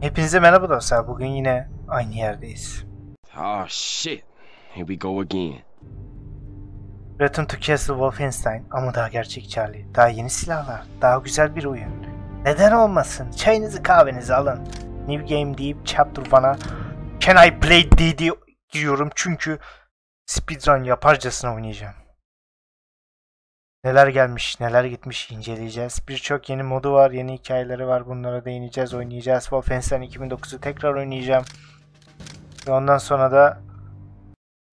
Hepinize merhaba dostlar. Bugün yine aynı yerdeyiz. Oh shit. Here we go again. Return to Castle Wolfenstein ama daha gerçekçi. Daha yeni silahlar, daha güzel bir oyun. Neden olmasın? Çayınızı kahvenizi alın. New game deyip chapter 1'a Can I play DD diyorum çünkü speedrun yaparcasına oynayacağım. Neler gelmiş, neler gitmiş inceleyeceğiz. Birçok yeni modu var, yeni hikayeleri var. Bunlara değineceğiz, oynayacağız. Wolfenstein 2009'u tekrar oynayacağım. Ve ondan sonra da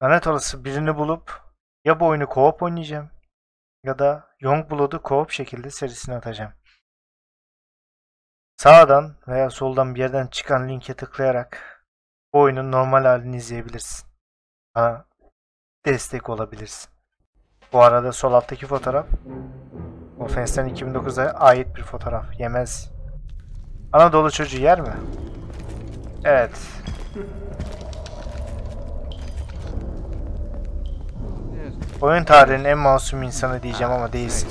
lanet olası birini bulup ya bu oyunu co-op oynayacağım ya da Young Blood'u co-op şekilde serisine atacağım. Sağdan veya soldan bir yerden çıkan linke tıklayarak bu oyunun normal halini izleyebilirsin. Ha, destek olabilirsin. Bu arada sol alttaki fotoğraf Wolfenstein 2009'a ait bir fotoğraf. Yemez. Anadolu çocuğu yer mi? Evet. Oyun tarihinin en masum insanı diyeceğim ama değilsin.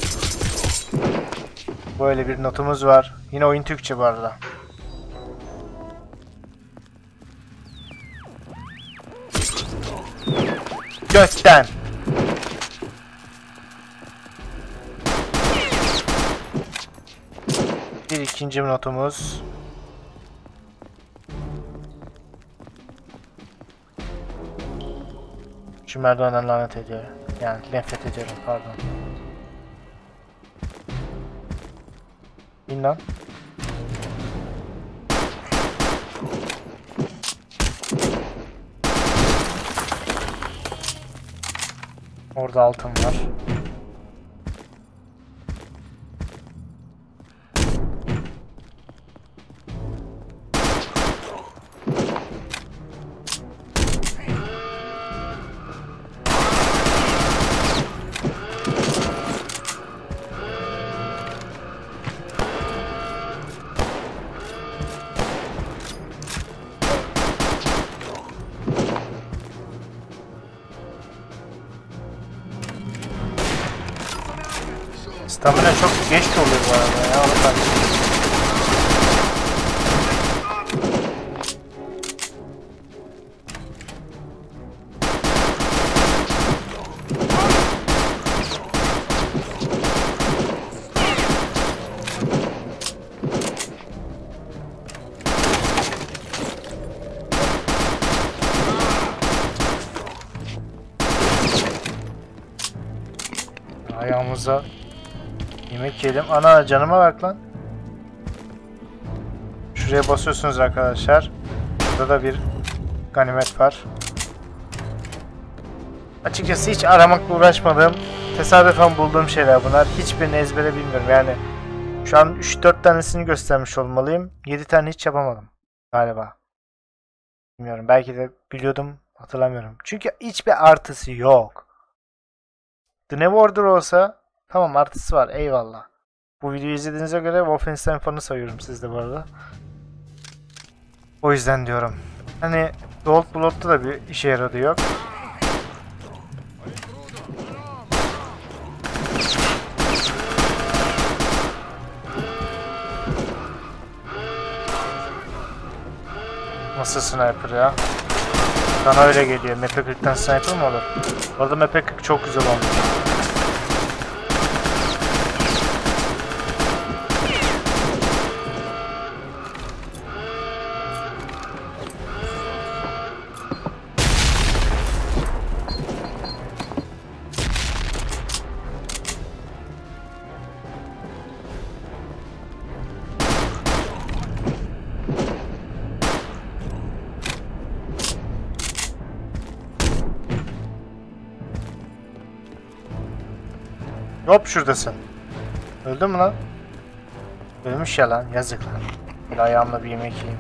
Böyle bir notumuz var. Yine oyun Türkçe bu arada. Gökten. Bir ikinci notumuz. Şu merdivenden lanet ediyor. Yani nefret ediyorum, pardon. İn lan. Orada altın var. Stamina çok geç oluyor bu arada ya. Ayağımıza yemek yedim. Ana canıma bak lan. Şuraya basıyorsunuz arkadaşlar. Burada da bir ganimet var. Açıkçası hiç aramakla uğraşmadım. Tesadüfen bulduğum şeyler bunlar. Hiçbirini ezbere bilmiyorum. Yani şu an 3-4 tanesini göstermiş olmalıyım. 7 tane hiç yapamadım galiba. Bilmiyorum. Belki de biliyordum. Hatırlamıyorum. Çünkü hiçbir artısı yok. The Never Order olsa tamam, artısı var, eyvallah. Bu videoyu izlediğinize göre Wolfenstein fanı sayıyorum sizde bu arada. O yüzden diyorum. Hani Gold Blood'da da bir işe yaradı yok. Nasıl sniper ya? Bana öyle geliyor. Mepeklik'ten sniper mı olur? Orada Mepeklik çok güzel olmuş. Hop şuradasın. Öldü mü lan? Ölmüş ya lan, yazık lan. Böyle ayağımla bir yemek yiyeyim.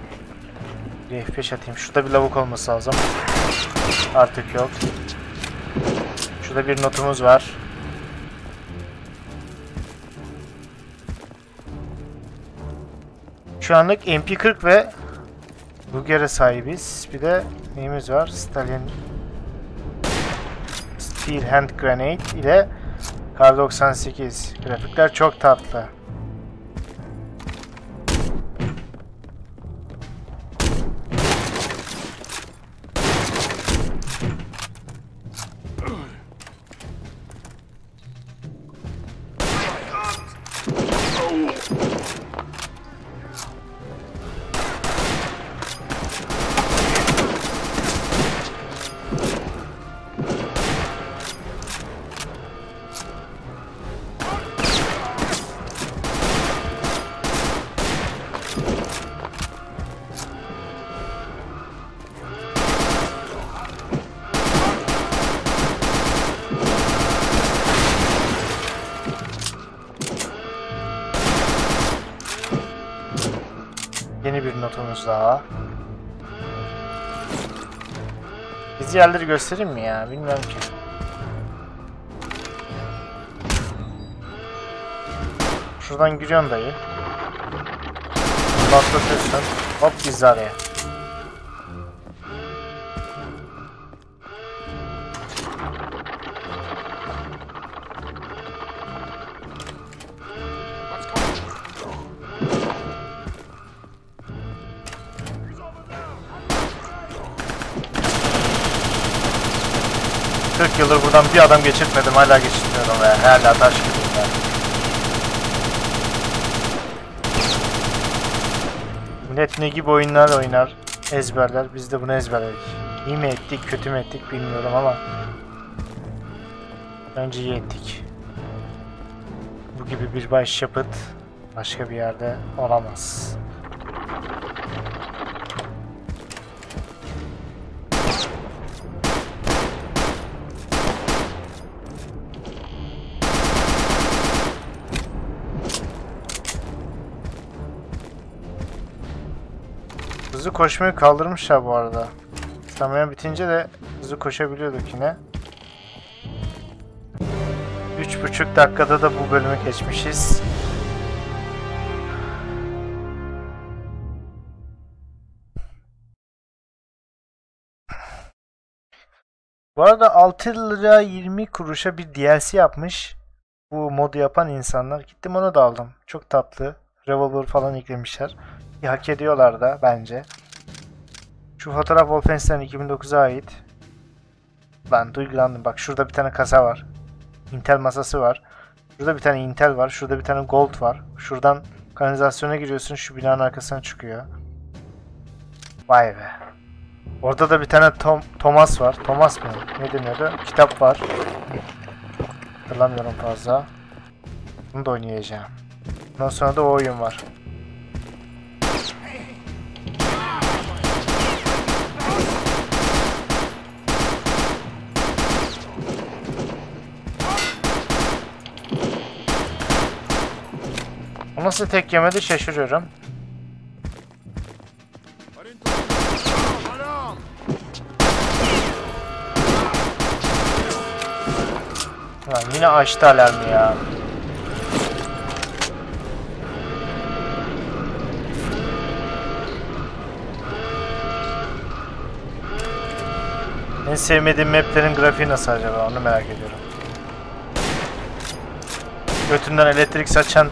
Bir F5 atayım. Şurada bir lavuk olması lazım. Artık yok. Şurada bir notumuz var. Şu anlık MP40 ve Luger'e sahibiz. Bir de neyimiz var? Stalin Steel Hand Grenade ile K98. Grafikler çok tatlı. Yeni bir notumuz daha. Bizi yerleri göstereyim mi ya? Bilmiyorum ki. Şuradan giriyorsun dayı. Patlatıyorsun. Hop gizli araya. Yıldır buradan bir adam geçirtmedim, hala geçirtmiyorum ve hala taş gibi. Millet ne gibi oyunlar oynar, ezberler, biz de bunu ezberledik. İyi mi ettik, kötü mü ettik bilmiyorum ama önce iyi ettik. Bu gibi bir başyapıt başka bir yerde olamaz. Hızlı koşmayı kaldırmışlar bu arada. Stamina bitince de hızlı koşabiliyorduk yine. 3,5 dakikada da bu bölümü geçmişiz. Bu arada 6 lira 20 kuruşa bir DLC yapmış. Bu modu yapan insanlar. Gittim onu da aldım. Çok tatlı. Revolver falan eklemişler. Hak ediyorlar da bence. Şu fotoğraf Wolfenstein 2009'a ait. Ben duygulandım. Bak şurada bir tane kasa var. Intel masası var. Şurada bir tane Intel var. Şurada bir tane Gold var. Şuradan kanalizasyona giriyorsun. Şu binanın arkasına çıkıyor. Vay be. Orada da bir tane Thomas var. Thomas mı? Ne deniyordu? Kitap var. Hatırlamıyorum fazla. Bunu da oynayacağım. Ondan sonra da o oyun var. Nasıl tek yemedi şaşırıyorum. Lan yine açtı alarmı ya. En sevmediğim maplerin grafiği nasıl acaba, onu merak ediyorum. Götünden elektrik saçan,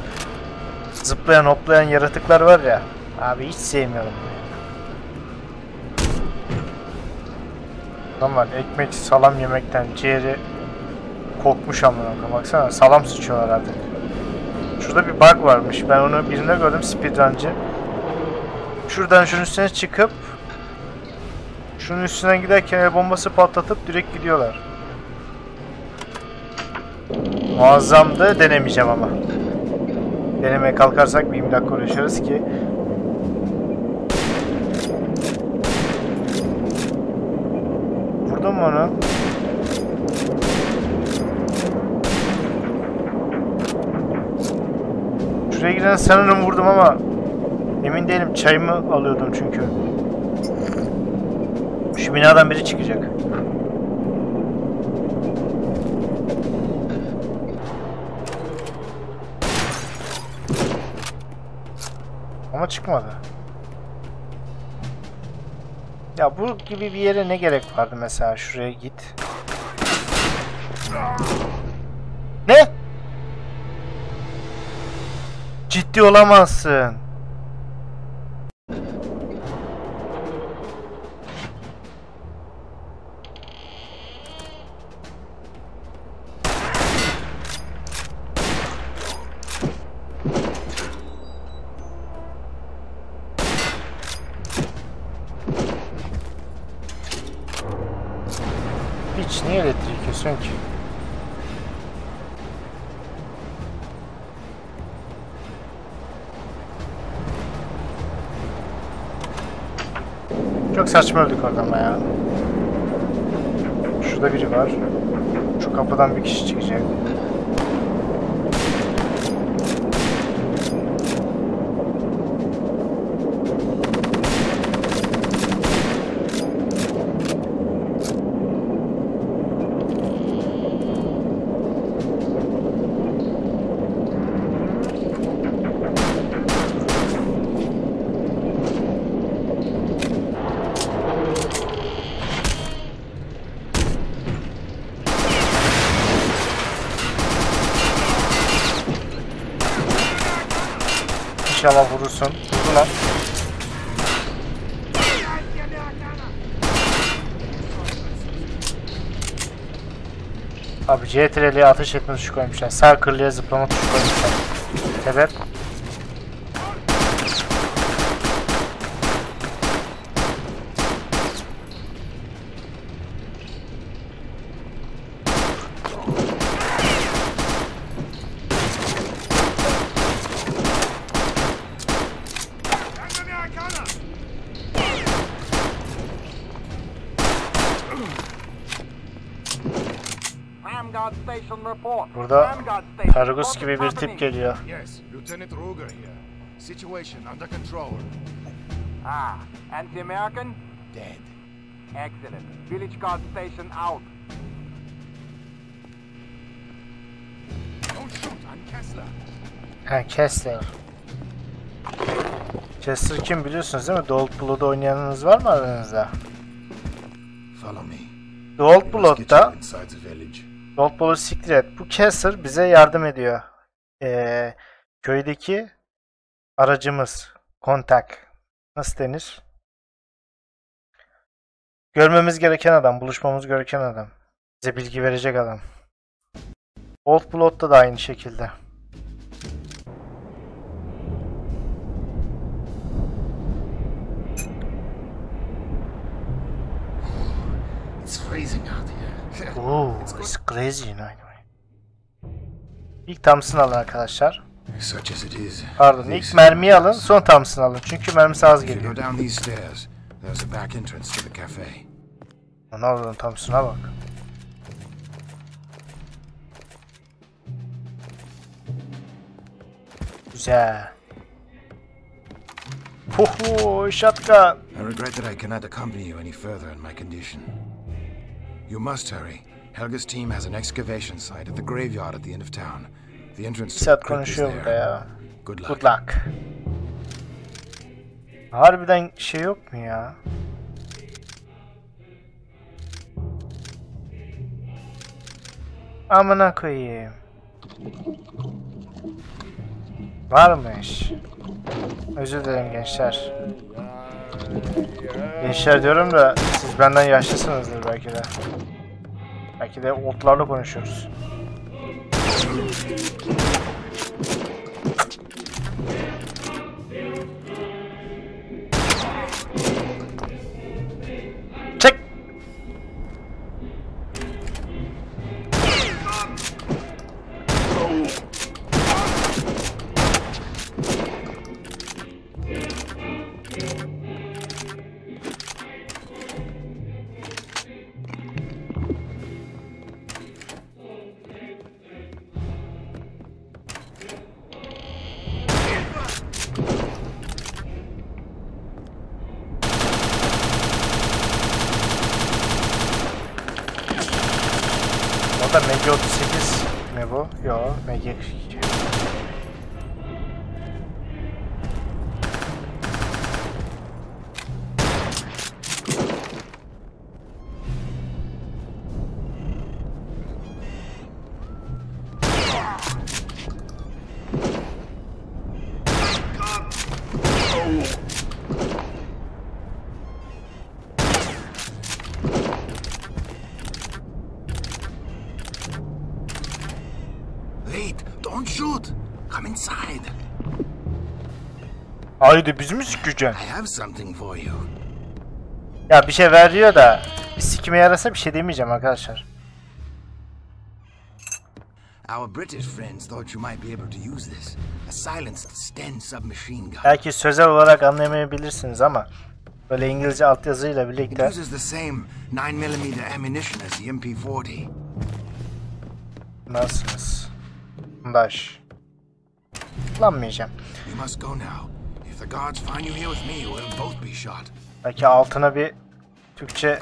zıplayan hoplayan yaratıklar var ya. Abi hiç sevmiyorum. Adam var ekmek salam yemekten ciğeri kokmuş amına. Baksana salam sıçıyorlar artık. Şurada bir bug varmış. Ben onu birinde gördüm, speedruncı. Şuradan şunun üstüne çıkıp şunun üstüne giderken el bombası patlatıp direkt gidiyorlar. Muazzamdı, denemeyeceğim ama. Denemeye kalkarsak 20 dakika uğraşırız ki. Vurdum mu onu? Şuraya giren sanırım vurdum ama emin değilim, çayımı alıyordum çünkü. Şu binadan biri çıkacak. Ama çıkmadı. Ya bu gibi bir yere ne gerek vardı mesela, şuraya git. Ne? Ciddi olamazsın. Çünkü çok saçma öldük orada ama ya. Şurada biri var. Şu kapıdan bir kişi çıkacak. İnşallah vurursun. Vurdu lan. Abi CTRL'ye ateş etme tuşu koymuşlar. Sağ kırlıya zıplama tuşu koymuşlar. Sebep? Burada Targus gibi bir tip geliyor. Yes, Lieutenant Ruger here. Situation under control. Ah, and the American? Dead. Excellent. Village guard station out. Don't shoot, I'm Kessler. Ha, Kessler. Kessler kim biliyorsunuz değil mi? Dolt Blood'da oynayanınız var mı aranızda? Follow me. Dolt Blood'da. Gold Ball'u siktir et. Bu Kessler bize yardım ediyor. Köydeki aracımız. Kontak. Nasıl denir? Görmemiz gereken adam. Buluşmamız gereken adam. Bize bilgi verecek adam. Old Blood'da da aynı şekilde. It's freezing out here. Ooh, it's crazy anyway. İlk Thompson alın arkadaşlar. Pardon, ilk mermiyi alın, sonra Thompson alın. Çünkü mermisi az geliyor. Ne oldu Thompson'a bak. Güzel. Huhu, shotgun. I regret that I cannot accompany you any further in my condition. You must hurry. Helga's team has an excavation site at the graveyard at the end of town. The entrance to the crypt is there. Good luck. Good luck. Harbiden şey yok mu ya? Amına koyayım. Varmış. Özür dilerim gençler. Gençler diyorum da siz benden yaşlısınızdır belki de. Belki de otlarla konuşuyoruz. Çek! MP38 mi bu? Yok, MP40. Haydi biz mi sikeceksin? Ya bir şey veriyor da bir sikime yarasa bir şey demeyeceğim arkadaşlar. Belki sözel olarak anlayamayabilirsiniz ama böyle İngilizce altyazıyla birlikte. Nasılsınız? Baş. Kullanmayacağım. Belki altına bir Türkçe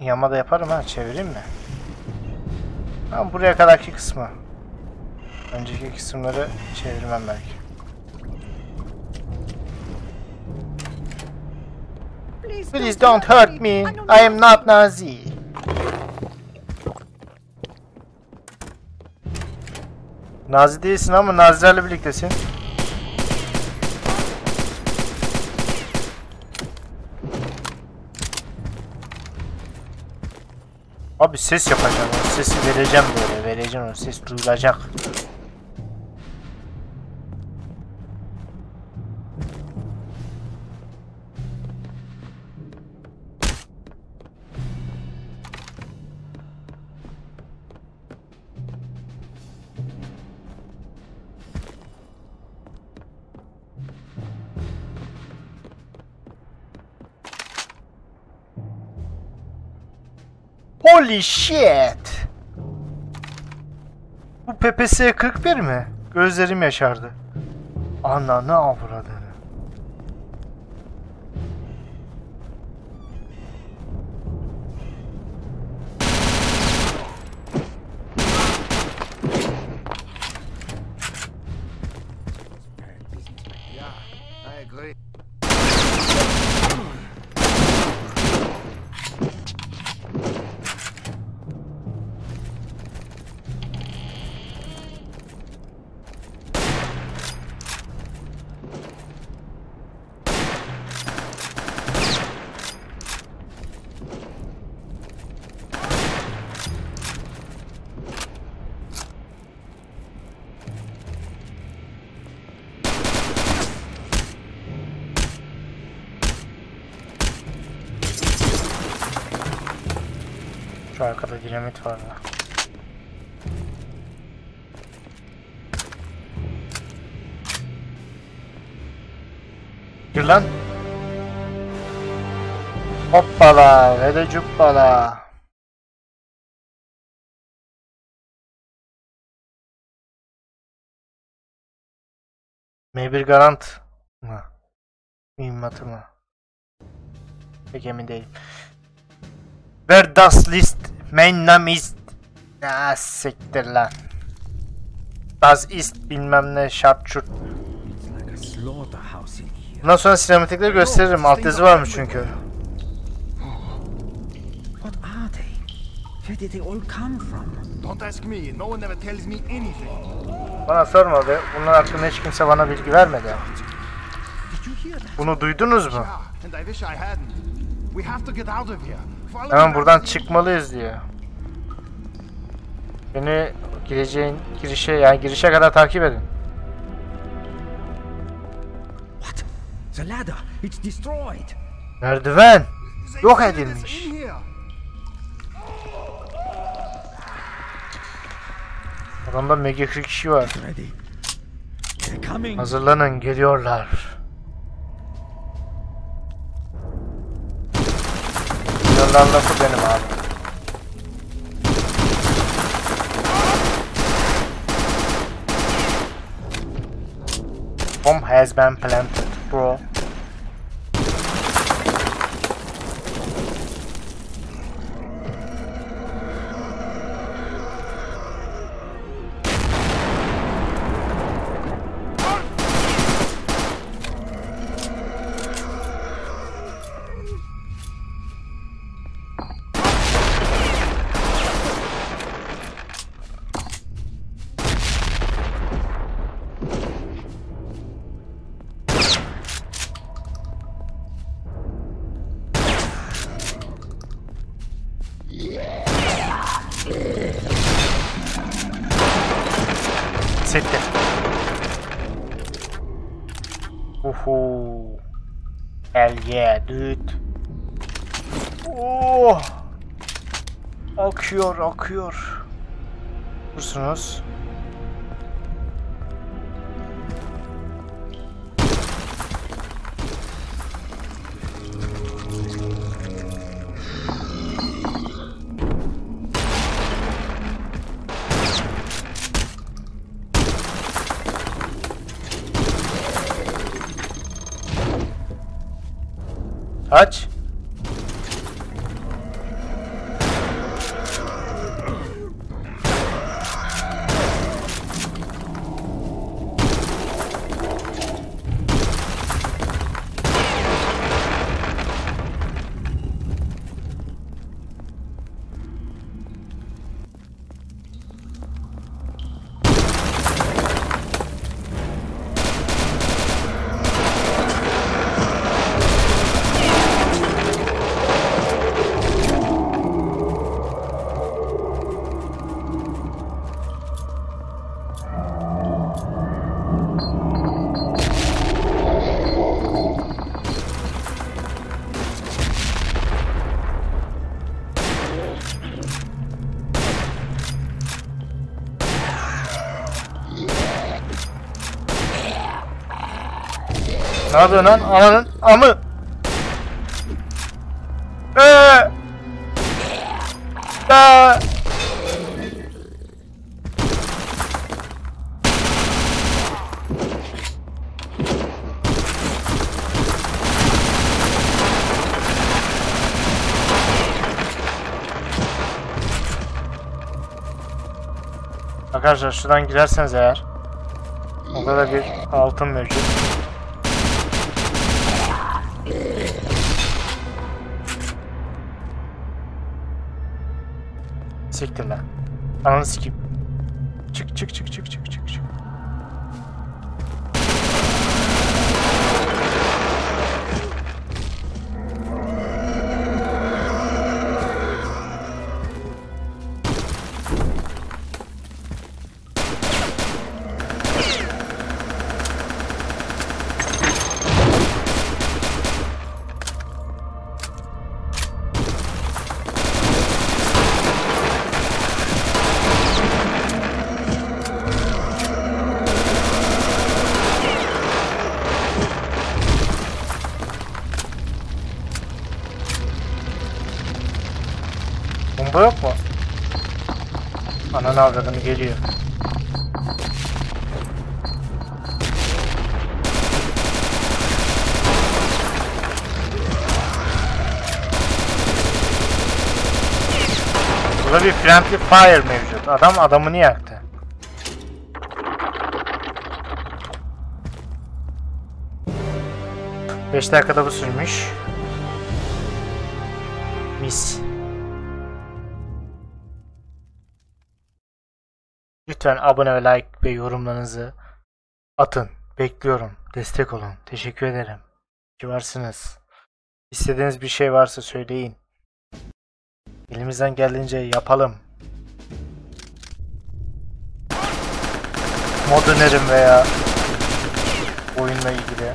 yama da yaparım ha, çevireyim mi? Ama buraya kadarki kısmı. Önceki kısımları çevirmem belki. Please don't hurt me. I am not Nazi. Nazi değilsin ama Nazilerle birliktesin. Abi ses yapacağım, o sesi vereceğim böyle, vereceğim, o ses duyulacak. Holy shit! Bu PPS 41 mi? Gözlerim yaşardı. Ananı avradını. Arkada dinamit var ya. Gir lan. Hoppala ve de cuppala. M1 Garant mı? Mühimmatı mı? Pek emin değilim. Ver das list. Mein Name ist... Ah, siktir lan. Das ist bilmem ne şart şurt. Bundan sonra sinematikleri gösteririm. Alt yazı varmış çünkü. Bana sorma be. Bunlar hakkında hiç kimse bana bilgi vermedi. Bunu duydunuz mu? Hemen buradan çıkmalıyız diyor. Beni girişe kadar takip edin. What? The ladder, it's destroyed. Merdiven yok edilmiş. Adamda Mepeklik kişi var. Hazırlanın, geliyorlar. Lan lafı benim abi. Bomb has been planted, bro. Akıyor, akıyor. Dursunuz. Aç. Ne yapıyorsun lan? Ananın amı. Arkadaşlar şuradan girerseniz eğer o kadar bir altın mevcut. Siktir lan. Ananı sikeyim. Çık çık çık çık çık çık çık. Yok mu? Ananı avradını geliyor. Burada bir friendly fire mevcut. Adam adamını yaktı. Beş dakikada bu sürmüş. Mis. Lütfen abone ve like ve yorumlarınızı atın. Bekliyorum. Destek olun. Teşekkür ederim. İyi varsınız. İstediğiniz bir şey varsa söyleyin. Elimizden geldiğince yapalım. Mod önerim veya oyunla ilgili.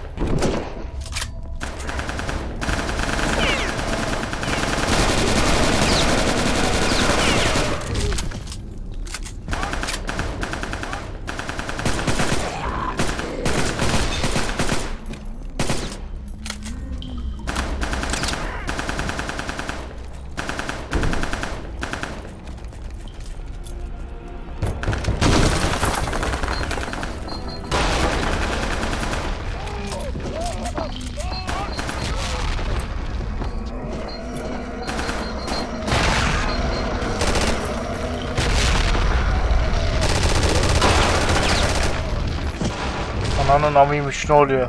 Ananın amıymış, ne oluyor?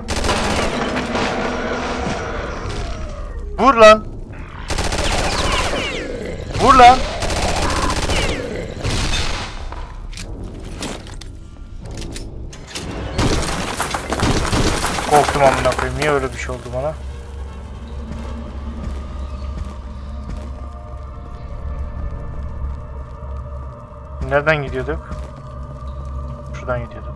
Vur lan! Vur lan! Korktum amına koyayım, niye öyle bir şey oldu bana? Nereden gidiyorduk? Şuradan gidiyorduk.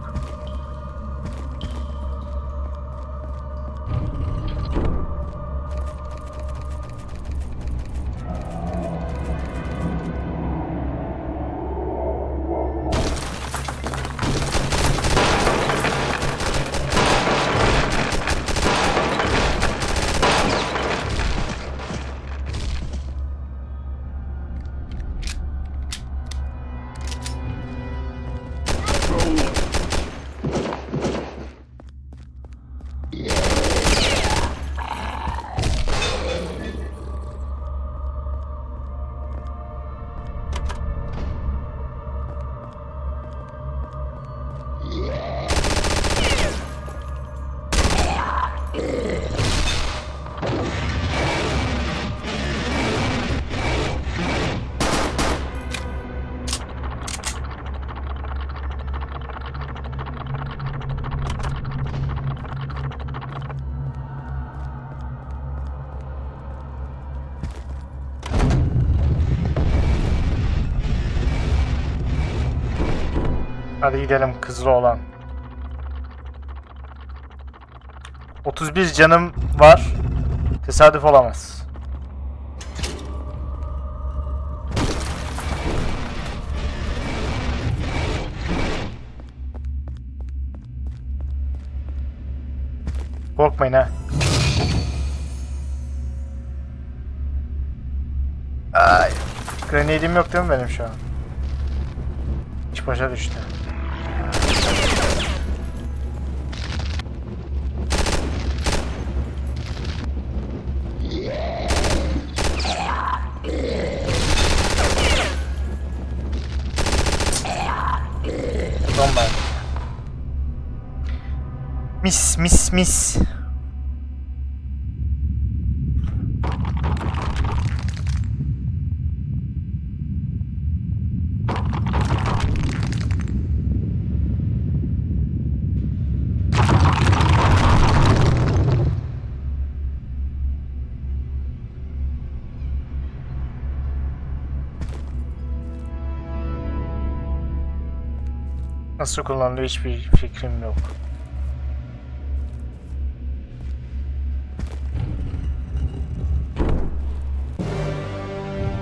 Hadi gidelim kızlı olan. 31 canım var. Tesadüf olamaz. Korkmayın ha. Ay. Grenade'im yok değil mi benim şu an? İç başa düştü. Mis mis mis. Nasıl kullanılıyor hiçbir fikrim yok.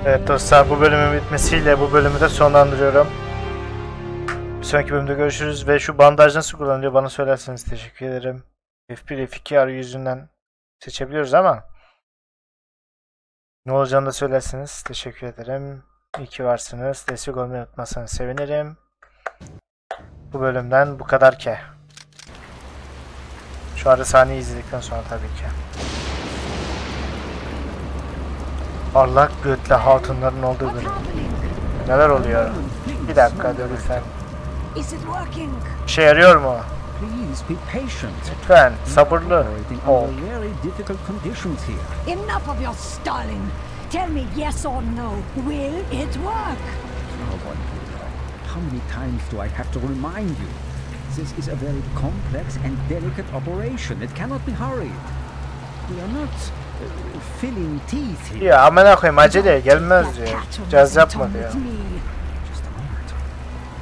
Evet dostlar, bu bölümün bitmesiyle bu bölümü de sonlandırıyorum. Bir sonraki bölümde görüşürüz ve şu bandaj nasıl kullanılıyor bana söylerseniz teşekkür ederim. F1, F2 arayüzünden seçebiliyoruz ama ne olacağını da söylerseniz teşekkür ederim. İyi ki varsınız. Destek olmayı unutmazsanız sevinirim. Bu bölümden bu kadar ki. Şu arada sahneyi izledikten sonra tabii ki. Parlak götle hatunların olduğu bölüm. Neler oluyor? Bir dakika dur lütfen. İşe yarıyor mu? Lütfen sabırlı ol. Enough of your Stalin. Tell me yes or no. Will it work? How many times do I have to remind you? This is a very complex and delicate operation. It cannot be hurried. We are not filling teeth here. Ya amına koyayım, acele gelmez diyor. Caz yapma diyor. Just a moment.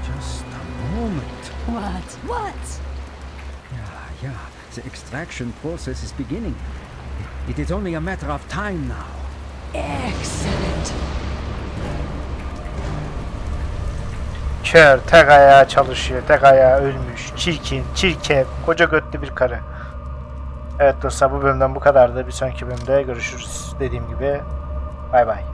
Just a moment. What? What? Yeah, yeah. The extraction process is beginning. It is only a matter of time now. Excellent. Kör, tek ayağı çalışıyor, tek ayağı ölmüş, çirkin, çirkef, koca götlü bir karı. Evet dostlar, bu bölümden bu kadardı. Bir sonraki bölümde görüşürüz. Dediğim gibi, bay bay.